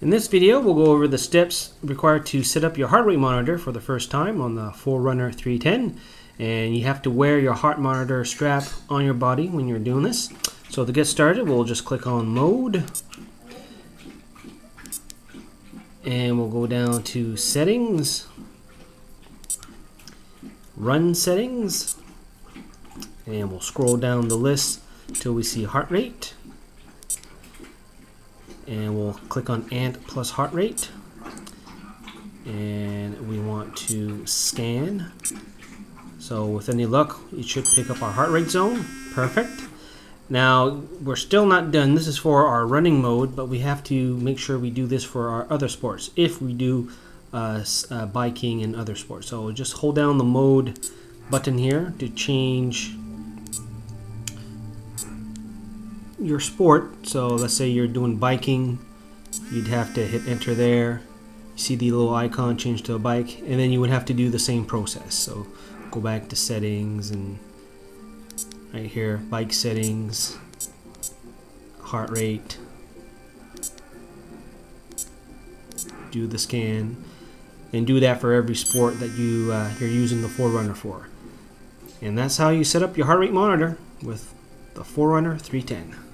In this video, we'll go over the steps required to set up your heart rate monitor for the first time on the Forerunner 310. And you have to wear your heart monitor strap on your body when you're doing this. So to get started, we'll just click on mode. And we'll go down to settings, run settings. And we'll scroll down the list till we see heart rate. And we'll click on Ant plus heart rate, and we want to scan. So with any luck, it should pick up our heart rate zone. Perfect. Now we're still not done. This is for our running mode, but we have to make sure we do this for our other sports if we do biking and other sports. So just hold down the mode button here to change your sport. So let's say you're doing biking, you'd have to hit enter there. You see the little icon change to a bike, and then you would have to do the same process. So go back to settings, and right here, bike settings, heart rate, do the scan, and do that for every sport that you're using the Forerunner for. And that's how you set up your heart rate monitor with the Forerunner 310.